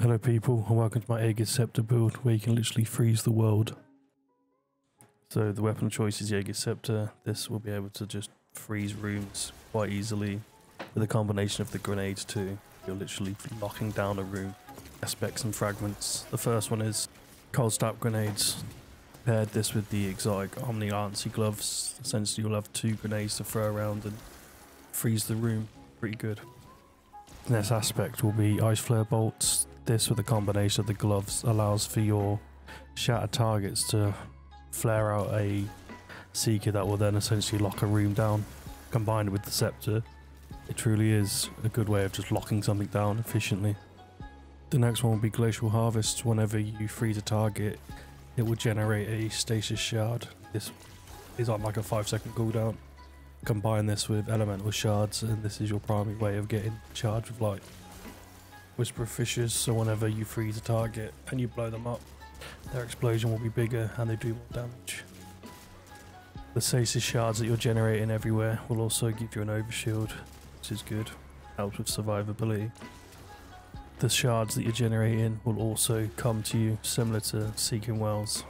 Hello people, and welcome to my Ager's Scepter build, where you can literally freeze the world. So the weapon of choice is the Ager's Scepter. This will be able to just freeze rooms quite easily, with a combination of the grenades too. You're literally knocking down a room. Aspects and fragments. The first one is cold stab grenades. Paired this with the exotic Omni-Ansi gloves. Essentially you'll have two grenades to throw around and freeze the room. Pretty good. The next aspect will be ice flare bolts. This, with a combination of the gloves, allows for your shattered targets to flare out a seeker that will then essentially lock a room down. Combined with the scepter, it truly is a good way of just locking something down efficiently. The next one will be Glacial Harvest. Whenever you freeze a target, it will generate a stasis shard. This is on like a 5-second cooldown. Combine this with elemental shards, and this is your primary way of getting charged with light. Whisper of Fissures, so whenever you freeze a target and you blow them up, their explosion will be bigger and they do more damage. The stasis shards that you're generating everywhere will also give you an overshield, which is good, helps with survivability. The shards that you're generating will also come to you, similar to seeking wells.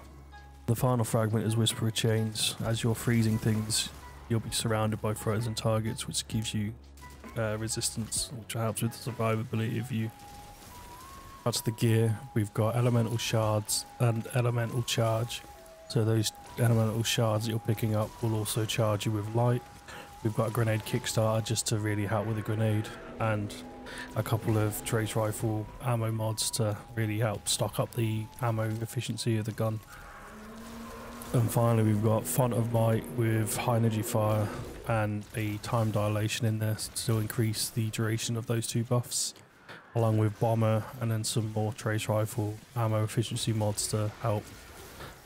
The final fragment is Whisper of Chains. As you're freezing things, you'll be surrounded by frozen targets, which gives you resistance, which helps with the survivability of you. That's the gear. We've got elemental shards and elemental charge, so those elemental shards that you're picking up will also charge you with light. We've got a grenade kickstarter just to really help with a grenade, and a couple of trace rifle ammo mods to really help stock up the ammo efficiency of the gun. And finally we've got Font of Might with high energy fire and a time dilation in there to increase the duration of those two buffs, along with bomber and then some more trace rifle ammo efficiency mods to help.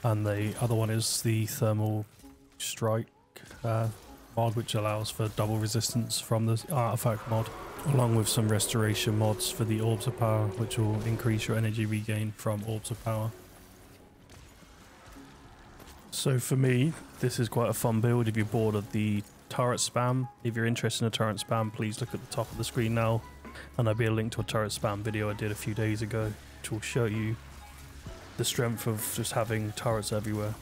And the other one is the thermal strike mod, which allows for double resistance from the artifact mod, along with some restoration mods for the orbs of power, which will increase your energy regain from orbs of power. So for me, this is quite a fun build. If you're bored of the turret spam, if you're interested in a turret spam, please look at the top of the screen now, and there'll be a link to a turret spam video I did a few days ago, which will show you the strength of just having turrets everywhere.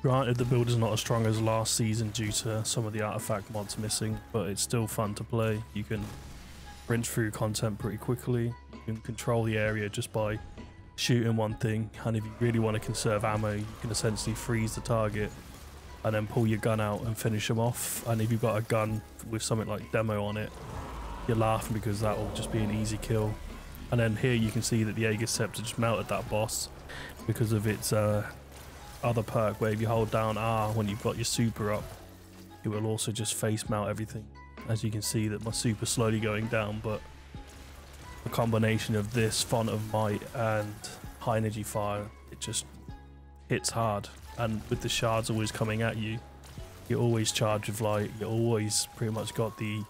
Granted, the build is not as strong as last season due to some of the artifact mods missing, but it's still fun to play. You can rinse through content pretty quickly. You can control the area just by shooting one thing, and if you really want to conserve ammo, you can essentially freeze the target and then pull your gun out and finish them off. And if you've got a gun with something like Demo on it, you're laughing because that will just be an easy kill. And then here you can see that the Ager's Scepter just melted that boss because of its other perk, where if you hold down R when you've got your super up, it will also just face mount everything. As you can see that my super's slowly going down, but the combination of this Font of Might and high energy fire, it just hits hard, and with the shards always coming at you, you're always charged with light, you're always pretty much got the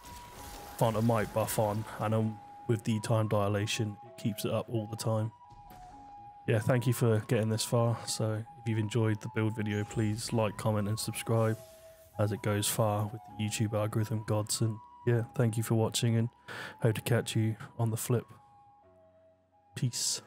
Font of Might buff on, and with the time dilation it keeps it up all the time. Yeah, thank you for getting this far. So if you've enjoyed the build video, please like, comment and subscribe, as it goes far with the YouTube algorithm gods. And yeah, thank you for watching, and hope to catch you on the flip. Peace.